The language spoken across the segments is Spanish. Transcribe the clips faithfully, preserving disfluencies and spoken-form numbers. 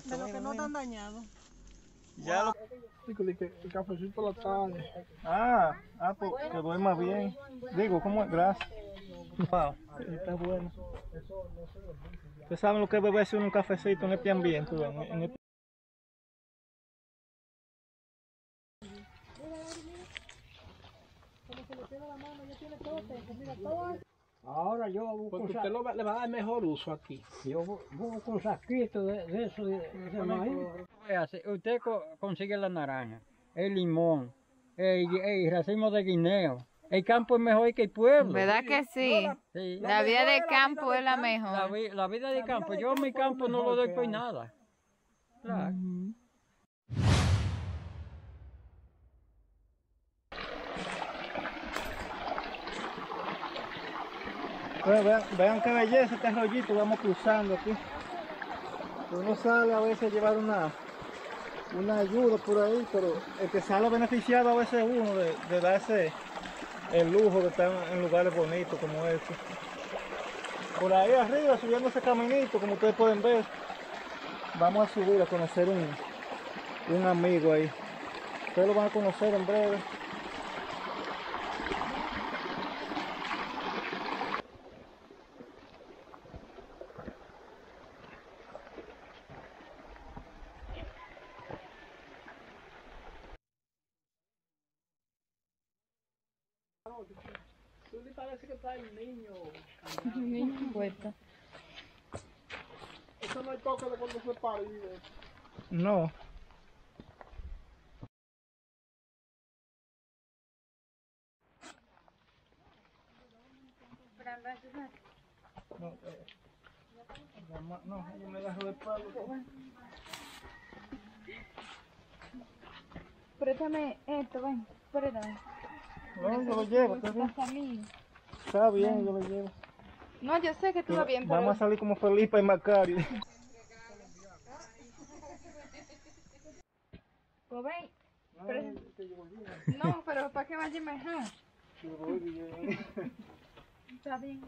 Exacto. De los que no están dañados. Ya lo... El cafecito la tarde. Ah, ah, pues que duerma bien. Digo, ¿cómo es? Gracias. Wow, está bueno. Ustedes saben lo que es beberse un cafecito en este ambiente. En, en este... Ahora yo busco... Porque usted lo va, le va a dar mejor uso aquí. Yo busco un saquito de, de eso, de, de maíz. Usted consigue la naranja, el limón, el, el racimo de guineo. El campo es mejor que el pueblo. ¿Verdad que sí? No, la, sí. La, la vida del campo es la mejor. La, vi, la vida del campo. Yo mi campo no lo doy por nada. Claro. Mm-hmm. Bueno, vean, vean qué belleza este rollito, vamos cruzando aquí. Uno sale a veces a llevar una, una ayuda por ahí, pero el que sale beneficiado a veces uno de, de darse el lujo de estar en lugares bonitos como este. Por ahí arriba, subiendo ese caminito, como ustedes pueden ver, vamos a subir a conocer un, un amigo ahí. Ustedes lo van a conocer en breve. Tú parece que está el niño. Un niño puesto. Eso no es toque de cuando fue parido. No. No, eh. No, yo me agarro de palo. Préstame esto, ven, préstame. No, yo lo llevo, está bien. Está bien, yo lo llevo. No, yo sé que tú vas bien, pero... Vamos a salir como Felipe y Macario. ¿Lo ven? No, pero ¿para qué vaya mejor? Está bien.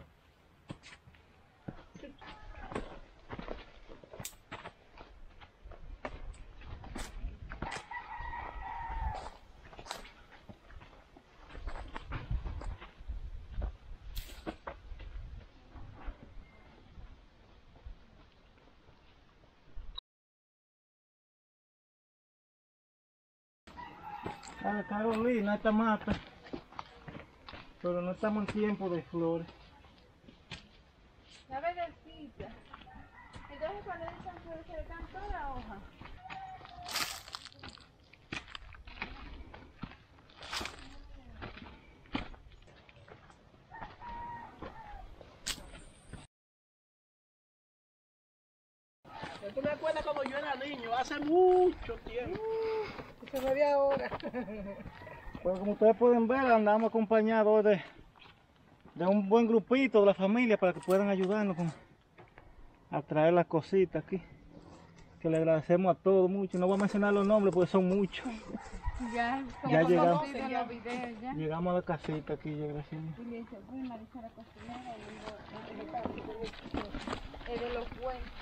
Ah, Carolina, esta mata, pero no estamos en tiempo de flores. La verdecita. Entonces cuando dicen flores se le dan toda la hoja. Tú me acuerdas cuando yo era niño, hace mucho tiempo. Uh, se me ve ahora. Bueno, como ustedes pueden ver, andamos acompañados de, de un buen grupito de la familia para que puedan ayudarnos con, a traer las cositas aquí. Que le agradecemos a todos mucho. No voy a mencionar los nombres porque son muchos. Ya, ya llegamos, no, ya, videos, ya llegamos a la casita aquí, ya gracias. El de los puentes.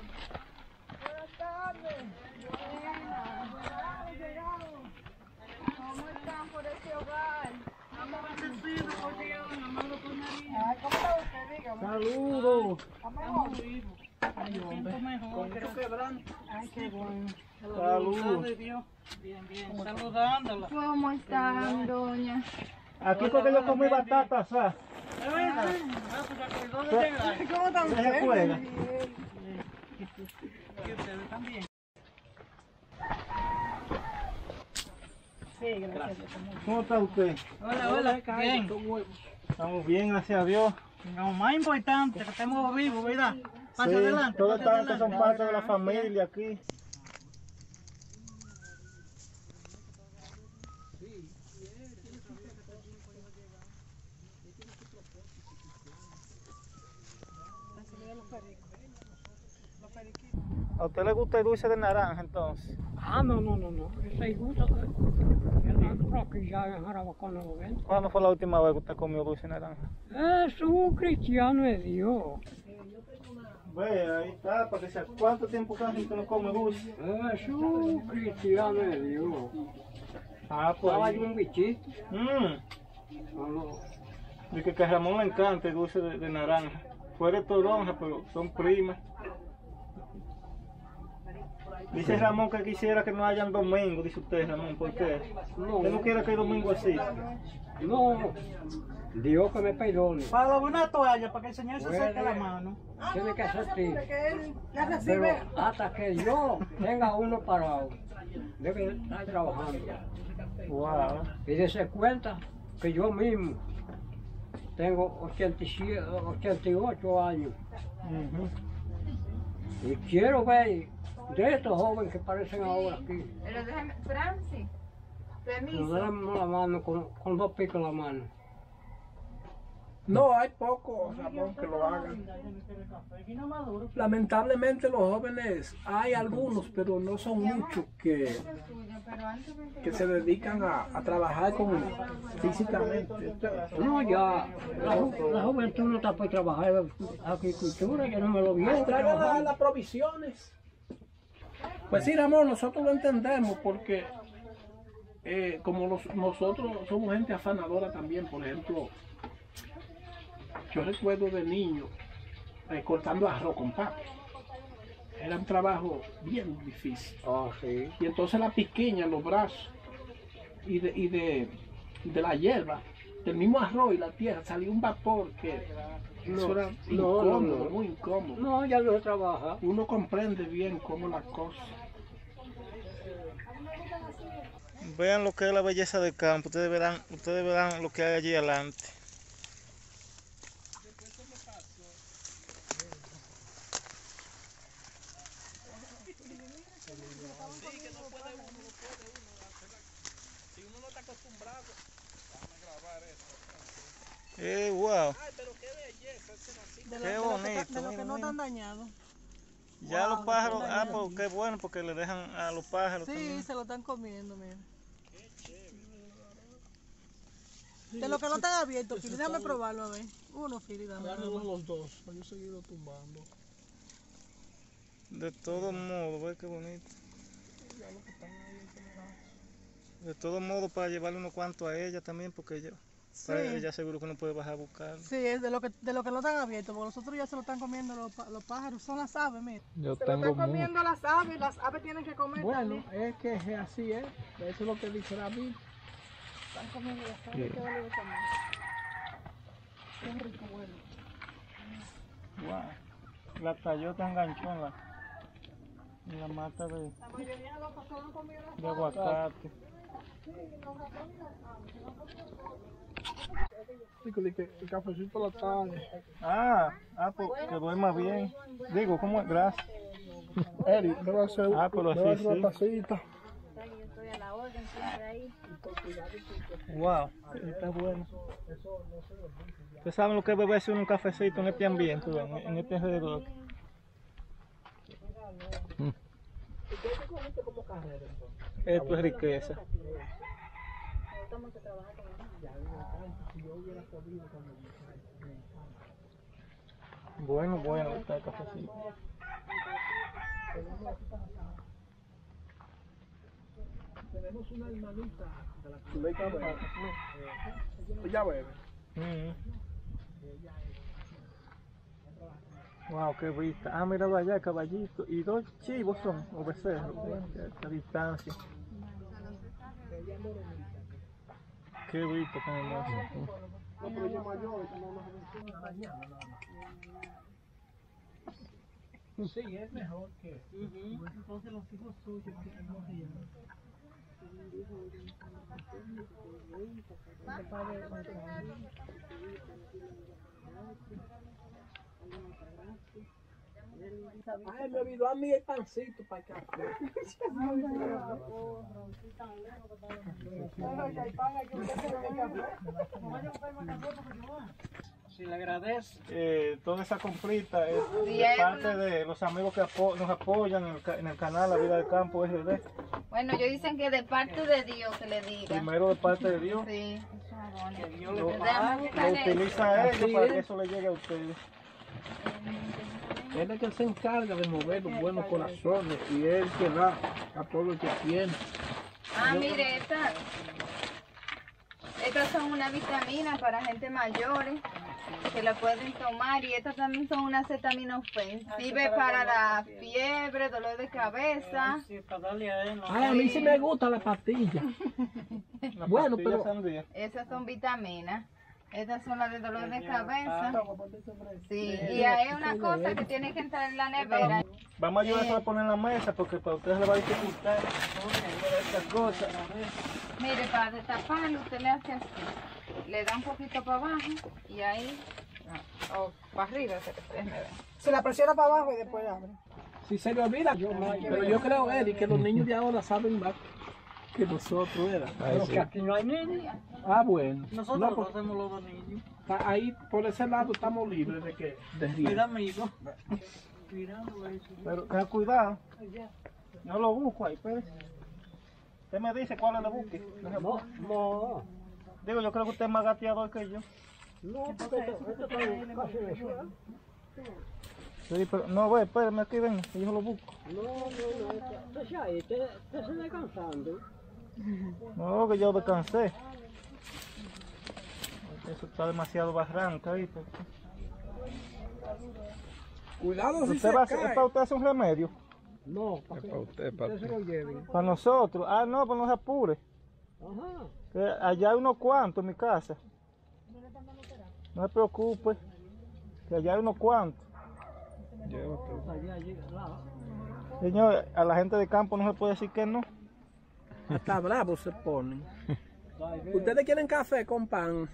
Buenas tardes. Buenas. Llegado. ¿Cómo están por este hogar? Estamos bendecidos por Dios, amado por María. Ay, ¿cómo está usted? Dígame. Saludos. Estamos vivos. Ay, yo siento mejor. Creo que quebrando. Ay, qué bueno. Saludos. Bien, bien. Saludándola. ¿Cómo están, doña? Aquí porque yo comí batata, ¿sabes? ¿Es verdad? Ah, pues acordó de llegar. ¿Cómo están ustedes? Y ustedes también. Sí, gracias. ¿Cómo está usted? Hola, hola. Bien. Estamos bien, gracias a Dios. Lo más importante, que estemos vivos, ¿verdad? Pasa sí, adelante. Todos estos son parte de la familia aquí. ¿A usted le gusta el dulce de naranja entonces? Ah, no, no, no, no. Eso es justo. ¿Cuándo fue la última vez que usted comió dulce de naranja? Eso, un cristiano es Dios. Pues ahí está, para que sea. ¿Cuánto tiempo casi que no come bus? Eso, Cristian me dio. Ah, pues. Estaba yo un bichito. Mmm. De que a Ramón le encanta el dulce de, de naranja. Fuera de toronja, pero son primas. Dice Ramón que quisiera que no hayan domingo, dice usted, Ramón, ¿por qué? No, yo no quiero que el domingo así. No, Dios que me perdone. Para una toalla, para que el Señor se seque la mano. Tiene que ser triste. Pero hasta que yo tenga uno parado, debe estar trabajando. Wow. Y dése cuenta que yo mismo tengo ochenta y siete, ochenta y ocho años. Uh-huh. Y quiero ver de estos jóvenes que parecen ahora aquí. Pero déjame, Francis, permiso. Nos damos la mano con, con dos picos en la mano. No hay poco, Ramón, que lo hagan. Lamentablemente los jóvenes, hay algunos, pero no son muchos que, que se dedican a, a trabajar con, físicamente. No, ya, la, ju la juventud no está para trabajar agricultura, ya no me lo vieron. Traigan las provisiones. Pues sí, Ramón, nosotros lo entendemos porque eh, como los, nosotros somos gente afanadora también, por ejemplo, yo recuerdo de niño eh, cortando arroz con papas. Era un trabajo bien difícil. Oh, sí. Y entonces la piqueña en los brazos y de, y de, de la hierba, del mismo arroz y la tierra, salía un vapor que... No, era no, incómodo, no, no. Muy incómodo. No, ya no trabaja. Uno comprende bien cómo las cosas. Vean lo que es la belleza del campo. Ustedes verán, ustedes verán lo que hay allí adelante. Si uno no está acostumbrado, a grabar esto. Eh, wow. Qué bonito. De los que no están dañados. Ya wow, los pájaros, ah, pues qué bueno, porque le dejan a los pájaros. Sí, también se lo están comiendo, mira. Qué chévere. De los que no están abiertos, Fili, déjame probarlo a ver. Uno, Fili, dame. Dame uno los dos, para yo seguirlo tumbando. De todo modo, ve qué bonito. De todo modo, para llevarle unos cuantos a ella también, porque ella... Sí. Ya seguro que no puede bajar a buscar. Sí, es de lo que, de lo que no están abiertos, porque nosotros ya se lo están comiendo los, los pájaros, son las aves, mira. Yo se tengo lo están comiendo mucho. Las aves, las aves tienen que comer bueno, también. Bueno, es que es así, ¿eh? Eso es lo que dice la Biblia. Están comiendo las aves, sí. Qué vale de comer. Qué rico bueno. Wow. La tallota enganchó en la, en la mata de, la mayoría de, los pasados han comido las de aguacate. Sí, los ratones y las aves, que no han comido las aves. El cafecito a la tarde. Ah, ah, pues que duerma bien. Digo, ¿cómo es? Gracias. Eri, me va a hacer ah, pero sí, sí. Una tacita. Yo estoy a la orden, siempre ahí. Wow, está bueno. Ustedes saben lo que es beberse un cafecito en este ambiente, en, en este alrededor. Esto es riqueza. Bueno, bueno, está el cafecito. Tenemos una hermanita de la que bebe. Ella bebe. Wow, qué vista. Ah, mira allá el caballito. Y dos chivos son, o becerros, a distancia. Qué bonito, qué hermoso. Sí, es mejor que. Entonces los hijos suyos que tenemos ahí. Ay, me olvidó a mí el pancito para acá. Si le agradezco. Eh, toda esa comprita es de parte de los amigos que apo nos apoyan en el, en el canal La Vida del Campo R D. Bueno, ellos dicen que de parte de Dios que le diga. Primero de parte de Dios. Sí. Que Dios lo, lo utiliza a ellos para que eso le llegue a ustedes. Él es el que se encarga de mover los buenos corazones y él que da a todo lo que tiene. Ah, yo, mire, esta, estas son unas vitaminas para gente mayores que la pueden tomar, y estas también son unas acetaminofén. Sirve para, para la fiebre, dolor de cabeza. Eh, sí, para darle a él, ¿no? Ay, a mí sí me gusta la pastilla. La bueno, pastilla pero sandía. Esas son vitaminas. Estas son las de dolor de cabeza. Sí, y ahí es una cosa que tiene que entrar en la nevera. Vamos a ayudarla a poner en la mesa porque para ustedes les va a dificultar estas cosas. Mire, para destaparlo usted le hace así. Le da un poquito para abajo y ahí, o para arriba, que ustedes me ven. Se la presiona para abajo y después abre. Si se le olvida, yo, pero yo creo, Eli, que los niños de ahora saben más que nosotros era. Pero sí, que aquí no hay niños. Ah, bueno. Nosotros no, porque hacemos los dos niños. Ahí, por ese lado, estamos libres de que de mira, amigo. Pero ten cuidado. Yo lo busco ahí, pues. Usted me dice cuál es la búsqueda. No, no. Digo, yo creo que usted es más gateador que yo. No, porque esto está casi de suelo. Sí, pero no, güey, espérame, aquí ven, yo lo busco. No, no, no. Está ahí, te estás descansando. No, que yo descansé. Eso está demasiado barranca ahí. Porque... Cuidado si usted se va cae. A, ¿es para usted hacer un remedio? No, para, es para usted, para usted. Usted. Para nosotros. Ah, no, para no se apure. Ajá. Que allá hay unos cuantos en mi casa. No se preocupe. Que allá hay unos cuantos. Señor, a la gente de campo no se puede decir que no. Hasta bravos se ponen. ¿Ustedes quieren café con pan?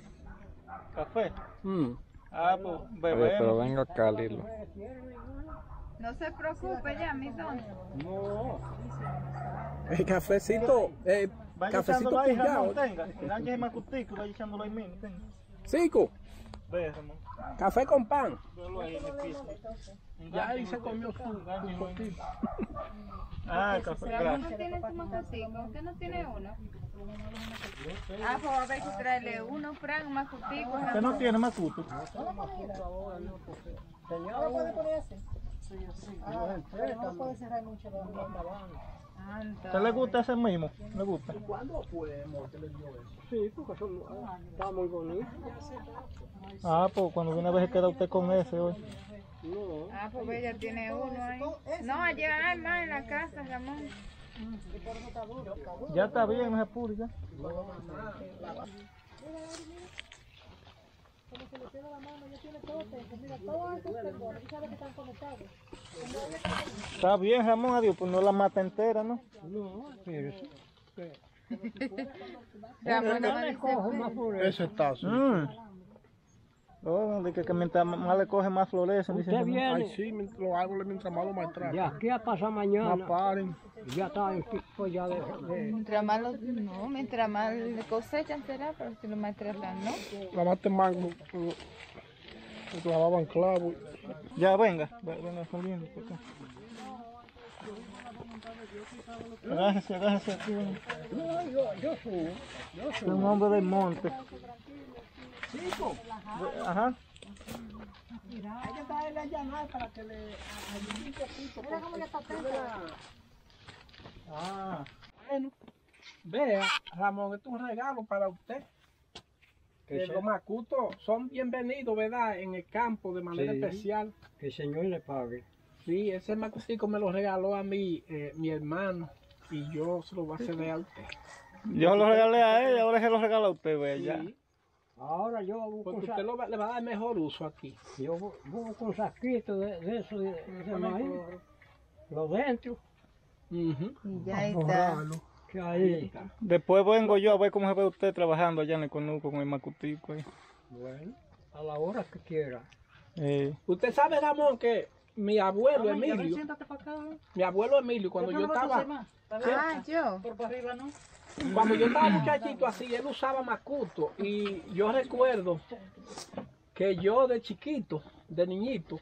¿Café? Mm. Ah, pues, bebé. Pero venga acá, Lilo. No se preocupe ya, mi don. No. El cafecito, el cafecito pillado. Cinco. Café con pan. Ya ahí se comió su café. Ah, café. ¿No tiene su macutico? ¿Usted no tiene uno? Ah, por favor, hay que traerle uno, Frank, macutico. ¿Usted no tiene macuto? ¿No lo puede poner así? Sí, sí. No lo puede cerrar mucho. ¿Usted le gusta ese mismo? ¿Le gusta? ¿Cuándo podemos que le dio eso? Sí, porque son, ah, está muy bonito. Ah, pues cuando viene a ver se queda usted con ese hoy. No. Ah, pues ella tiene uno ahí. No, allá hay más en la casa, Ramón. Ya está bien, no se apure ya. Como se le pega la mano, ya tiene todo esto. Mira, todos estos perdones, tú sabes que están conectados. Está bien, Ramón, adiós, pues no la mata entera, ¿no? No, pero sí. Ramón, no le coge más flores. Eso está así. Oh, que, que mientras más le coge más flores. Usted viene. Ay, sí, lo hago mientras más lo maltrata. Ya, ¿qué va a pasar mañana? No paren. Ya está en pico ya de... de... Mientras más lo... No, mientras más le cosechan será, pero si lo maltratan, ¿no? La mate más... Clavaban clavo. Ya, venga. Venga, saliendo por acá. Agárrese, agárrese aquí. No, yo, yo subo. Yo subo. Un hombre del monte. Chico. Ajá. Hay que darle a llamar para que le ayude un poquito. Mira cómo le está atento. Ah. Bueno. Vea, Ramón, esto es un regalo para usted. Que los macutos son bienvenidos, ¿verdad? En el campo de manera sí, especial. Que el Señor le pague. Sí, ese macutico me lo regaló a mí, eh, mi hermano, y yo se lo voy a ceder a usted. Yo lo regalé a él, ahora se lo regalo a usted, ¿verdad? Sí. Ahora yo busco... Porque usted lo va, le va a dar mejor uso aquí. Yo busco un saquito de, de eso, de, de maíz, lo dentro. Uh-huh. Ya ahí está. Ahí. Después vengo yo a ver cómo se ve usted trabajando allá en el conuco con el macutico ahí. Bueno, a la hora que quiera. Eh. Usted sabe, Ramón, que mi abuelo no, Emilio, acá, ¿eh? mi abuelo Emilio, cuando yo, yo estaba... Ah, yo. Por para arriba, ¿no? Cuando yo estaba muchachito así, él usaba macuto. Y yo recuerdo que yo de chiquito, de niñito,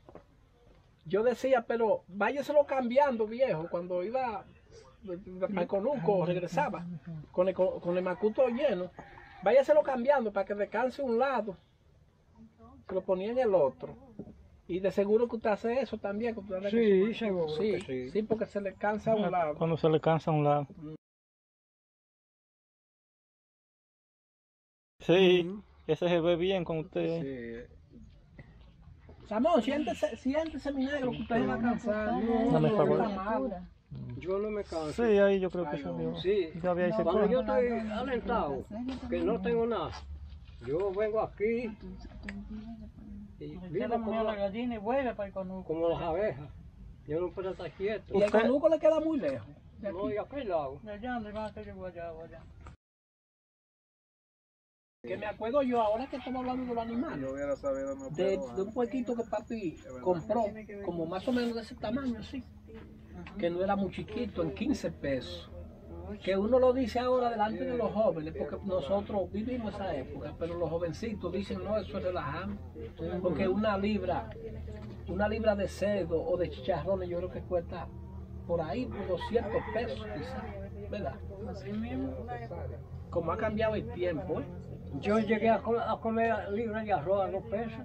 yo decía, pero váyaselo cambiando, viejo, cuando iba... el conuco regresaba con el, con el macuto lleno, váyaselo cambiando para que descanse un lado, se lo ponía en el otro. Y de seguro que usted hace eso también. Que usted hace sí, que seguro sí, que sí. Sí, porque se le cansa a un lado. Cuando se le cansa a un lado. Sí, uh-huh. Ese se ve bien con usted. Sí. Samón, siéntese, siéntese mi negro, que usted va a cansar. No, no me está mal. Yo no me canso. Sí, ahí yo creo que se vio. Sí, cuando yo estoy alentado, que no tengo nada, yo vengo aquí y vivo como la gallina y vuelve para el conuco. Como las abejas, yo no puedo estar quieto. Y el conuco le queda muy lejos. No, y aquí lo hago. Allá donde van a estar yo allá, allá. Que me acuerdo yo, ahora que estamos hablando de los animales, de, de un puerquito que papi compró, como más o menos de ese tamaño, sí, que no era muy chiquito, en quince pesos. Que uno lo dice ahora delante de los jóvenes, porque nosotros vivimos esa época, pero los jovencitos dicen, no, eso es relajante, porque una libra, una libra de cerdo o de chicharrones, yo creo que cuesta por ahí por doscientos pesos, quizás, ¿verdad? Como ha cambiado el tiempo, ¿eh? Yo llegué a, co a comer libras de arroz a dos pesos,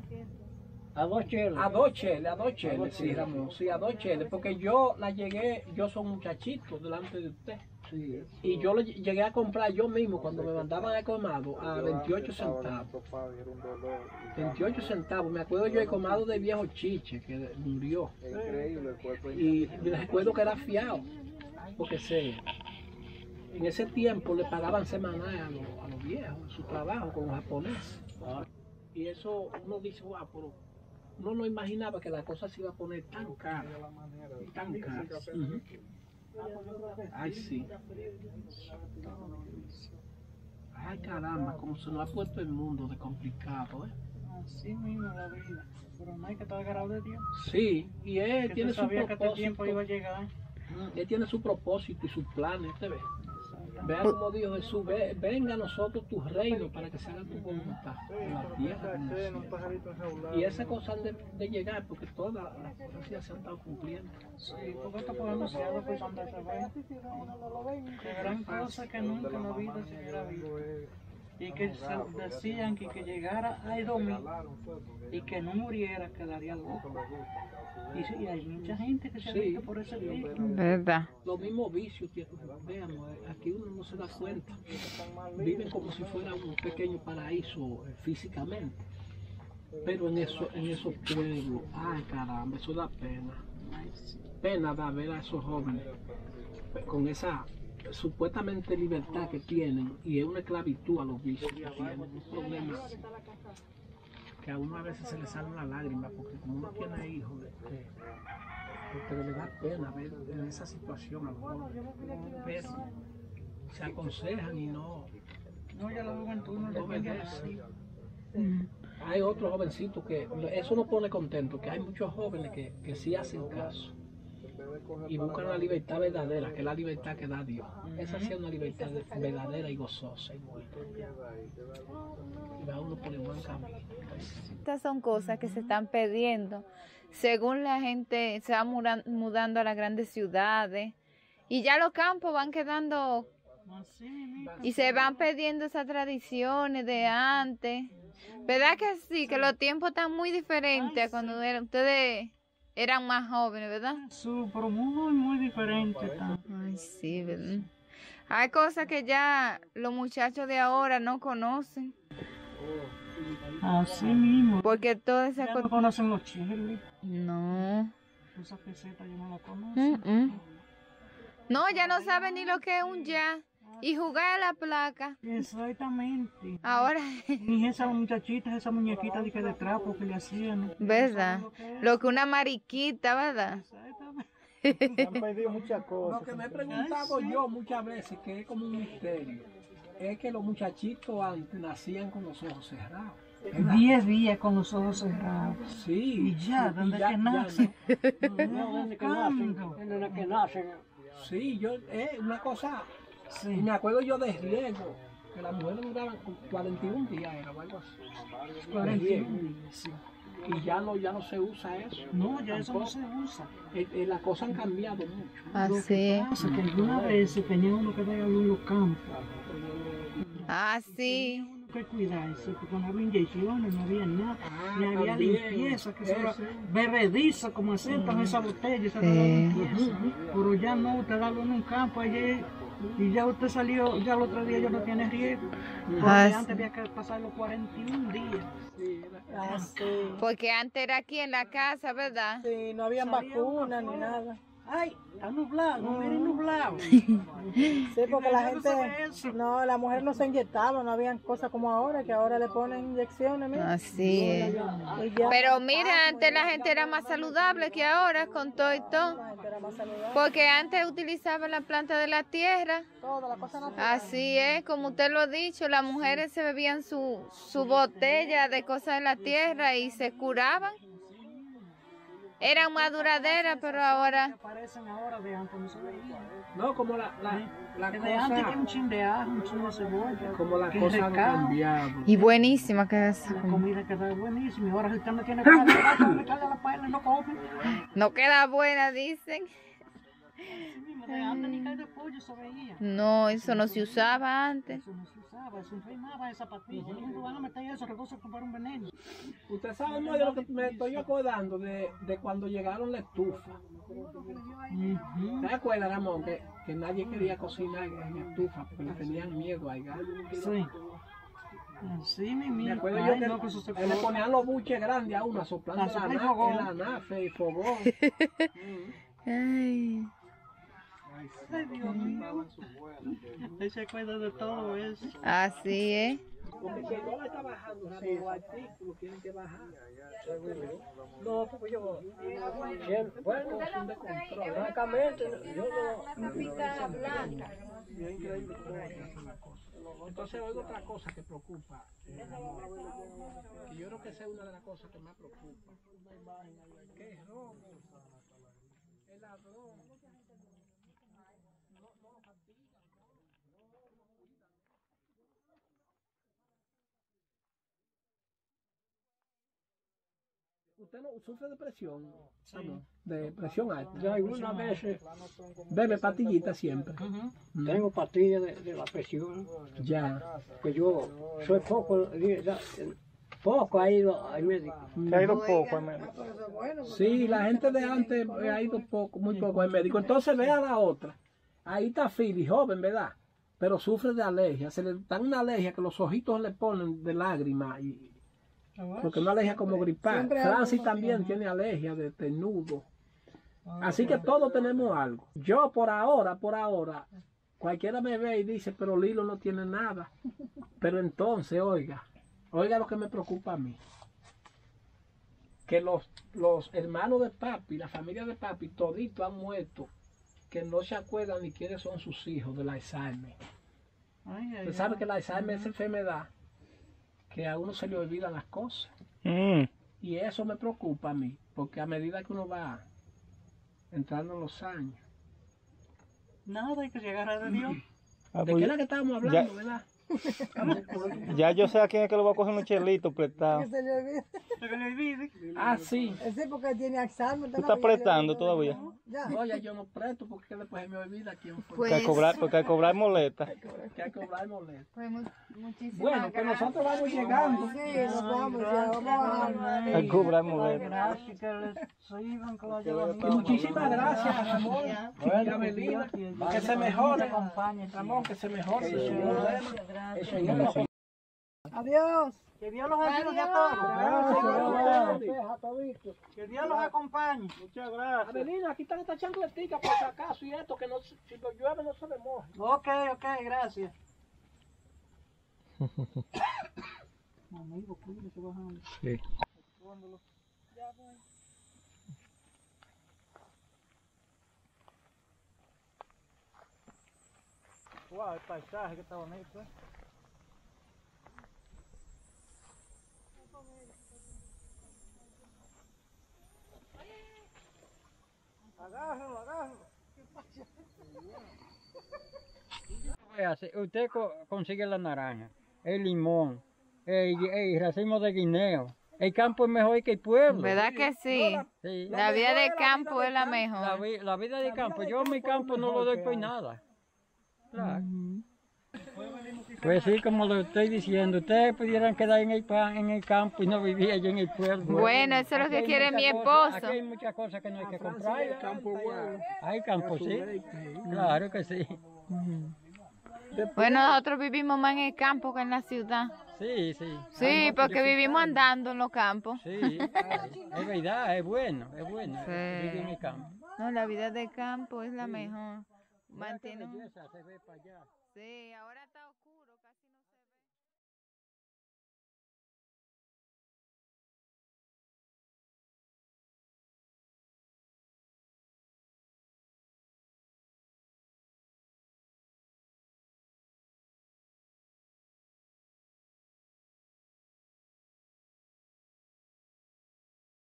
a dos cheles. A dos cheles, a dos cheles, sí, Ramón, sí, a dos cheles, porque yo la llegué, yo soy un muchachito delante de usted, sí, y yo lo llegué a comprar yo mismo cuando me mandaban a Comado a veintiocho centavos, veintiocho centavos, me acuerdo yo de Comado de viejo Chiche, que murió, y me recuerdo que era fiado, porque se... En ese tiempo le pagaban semanal a los, a los viejos, en su trabajo con los japoneses. Y eso uno dice, wow, pero uno no imaginaba que la cosa se iba a poner tan cara, tan cara. Uh-huh. Ay, sí. Ay, caramba, como se nos ha puesto el mundo de complicado, ¿eh? Así mismo la vida, pero no hay que estar agarrado de Dios. Sí, y él tiene su propósito. Que este tiempo iba a llegar. Él tiene su propósito y sus planes, ¿te ves? Vea como dijo Jesús, ve, venga a nosotros tu reino para que se haga tu voluntad en la tierra, en el cielo. Y esas cosas de, de llegar, porque todas las cosas ya se han estado cumpliendo. Sí, porque esto fue anunciado por donde se ve. Que gran cosa que nunca en la vida se hubiera visto. Y que decían que que llegara a Edomí y que no muriera, quedaría loco. Y, y hay mucha gente que se sí, vive por ese vicio. Verdad. Los mismos vicios que veamos, aquí uno no se da cuenta. Viven como si fuera un pequeño paraíso físicamente. Pero en, eso, en esos pueblos, ay caramba, eso da pena. Pena da ver a esos jóvenes con esa... supuestamente libertad que tienen, y es una esclavitud a los vicios que tienen, un problema así, que a uno a veces se le sale una lágrima, porque como uno tiene hijos, pero le da pena ver en esa situación a los jóvenes, pero se aconsejan y no, no, ya la juventud no lo obedece. Hay otros jovencitos que, eso nos pone contento, que hay muchos jóvenes que, que sí hacen caso. Y buscan la libertad verdadera, que es la libertad que da Dios. Esa sí es una libertad verdadera y gozosa y buena. Y va uno por el buen camino. Estas son cosas que se están perdiendo. Según la gente se va mudando a las grandes ciudades, y ya los campos van quedando y se van perdiendo esas tradiciones de antes. ¿Verdad que sí? Que los tiempos están muy diferentes a cuando eran ustedes... eran más jóvenes, ¿verdad? Sí, pero muy, muy diferente. Ay, sí, ¿verdad? Hay cosas que ya los muchachos de ahora no conocen. Así mismo. Porque todas esas cosas... no conocen los chiles. No. Esas pesetas ya no las conocen. Mm -mm. No, ya no saben ni lo que es un jazz. Y jugar a la placa. Exactamente. Ahora. Ni esas muchachitas, esas muñequitas de, que de trapo que le hacían. ¿Verdad? Lo que una mariquita, ¿verdad? Exactamente. Han perdido muchas cosas. Lo que me he preguntado yo muchas veces, que es como un misterio, es que los muchachitos antes nacían con los ojos cerrados. Diez días con los ojos cerrados. Sí. Y ya, donde que nacen. Donde que nacen. Donde que nacen. Sí, yo, es eh, una cosa. Sí. Me acuerdo yo de riego, que las mujeres duraban cuarenta y un días, era algo así. cuarenta y un, sí. Y ya no, ya no se usa eso. No, ya tampoco. Eso no se usa. Eh, eh, las cosas han cambiado mucho. Así. Ah, que alguna vez se tenía uno que ver en los campos. Ah, sí. que cuidarse, porque no había inyecciones, no había nada, ah, ni había también limpieza, que era berrediza, como aceptan uh -huh. esa botella, esa sí. limpieza. Uh -huh. Pero ya no, usted dalo en un campo allí y ya usted salió, ya el otro día ya no tiene riesgo. Porque antes había que pasar los cuarenta y un días. Sí, ah, sí. Porque antes era aquí en la casa, ¿verdad? Sí, no había vacunas ni nada. Ay, está nublado, no viene nublado. Sí, porque la gente, no, la mujer no se inyectaba, no habían cosas como ahora, que ahora le ponen inyecciones. Mira. Así es. Pero mira, antes la gente era más saludable que ahora con todo y todo. Porque antes utilizaban la planta de la tierra. Así es, como usted lo ha dicho, las mujeres se bebían su, su botella de cosas de la tierra y se curaban. Eran más duraderas, pero ahora... Aparecen ahora de antes, no se veían. No, como la, la, la cosa... De antes que un chin de ajo, un chin de cebolla. Como las cosas han cambiado. Y buenísima que es. La comida queda buenísima. Y ahora si usted no tiene carne, le cae la paella y no come. No queda buena, dicen. De antes ni carne de pollo se veía. No, eso no se usaba antes. Eso no se usaba, se enfermaba esa patilla. Y no van a meter eso, recursos a comprar un veneno. Usted sabe, no, de lo que me estoy acordando de, de cuando llegaron la estufa. Uh-huh. ¿Te acuerdas, Ramón? Que, que nadie quería cocinar en la estufa porque le tenían miedo al gas. Sí. Sí, mi mía. Me acuerdo ay, yo que no, pues le ponían los buches grandes a uno, soplando la, la, fogón. la nafe y fogón. Ay. Ay, Dios mío. Él se acuerda de todo eso. Así es. Porque si el dólar está bajando, si los artículos tienen que bajar. No, porque yo. Bueno, son de control. Francamente, yo no. La pita blanca. Entonces, hay otra cosa que preocupa. Y yo creo que esa es una de las cosas que más preocupa. Que es robo. El ladrón. ¿Usted no sufre de presión? Sí. Ah, no. De presión alta. Yo algunas veces bebe pastillitas siempre. Uh-huh. mm. Tengo pastillas de, de la presión. Ya. Que yo soy poco, ya, poco ha ido al médico. ¿Te ha ido poco al médico? Sí, la gente de antes ha ido poco, muy poco al médico. Entonces vea la otra. Ahí está Fili, joven, ¿verdad? Pero sufre de alergia. Se le da una alergia que los ojitos le ponen de lágrimas y... Porque no alergia como gripar. Francis también tiene alergia de tenudo. Así que todos tenemos algo. Yo por ahora, por ahora, cualquiera me ve y dice, pero Lilo no tiene nada. Pero entonces, oiga, oiga lo que me preocupa a mí. Que los, los hermanos de papi, la familia de papi, todito han muerto. Que no se acuerdan ni quiénes son sus hijos del Alzheimer. Usted sabe que el Alzheimer es enfermedad. Que a uno se le olvidan las cosas. Mm. Y eso me preocupa a mí, porque a medida que uno va entrando en los años. Nada hay que llegar a Dios. Ah, ¿De pues qué es la que estábamos hablando, ya, verdad? Ya yo sé a quién es que lo va a coger un chelito prestado. Que se le olvide. Que le olvide. Ah, sí. Ese porque tiene examen. ¿Tú estás prestando todavía? Ya. No, ya yo no presto porque después se me olvida quién fue. Pues. Porque hay que cobrar moleta. Que hay que cobrar moleta. Pues mu bueno, que nosotros vamos llegando. Sí, nos vamos. Hay que cobrar moleta. Muchísimas gracias a Ramón y a Melina. Que se mejore, Ramón, que se mejore. Gracias. Adiós. Que Dios los ayude a todos. Gracias. Que Dios los acompañe. Muchas gracias. Adelina, aquí están estas chancleticas por si acaso y esto, que no, si lo llueve no se le moja. Ok, ok, gracias. Amigo, cuídate bajando. Sí. Ya voy. Wow, el paisaje que está bonito, ¿eh? Agárralo, agárralo. ¿Qué pasa? Usted consigue la naranja, el limón, el, el racimo de guineo. El campo es mejor que el pueblo. ¿Verdad que sí? Sí. La vida del campo es la mejor. La, vi, la vida del campo. Yo mi campo no lo doy por nada. Claro. Pues sí, como lo estoy diciendo, ustedes pudieran quedar en el, en el campo y no vivir allí en el pueblo. Bueno, eso es lo que quiere mi esposo. Aquí hay muchas cosas que no hay que comprar. Hay campo, hay campo, sí. Claro que sí. Bueno, nosotros vivimos más en el campo que en la ciudad. Sí, sí. Sí, porque vivimos andando en los campos. Sí, es verdad, es bueno, es bueno vivir en el campo. No, la vida del campo es la mejor. Mantiene. Sí, ahora está...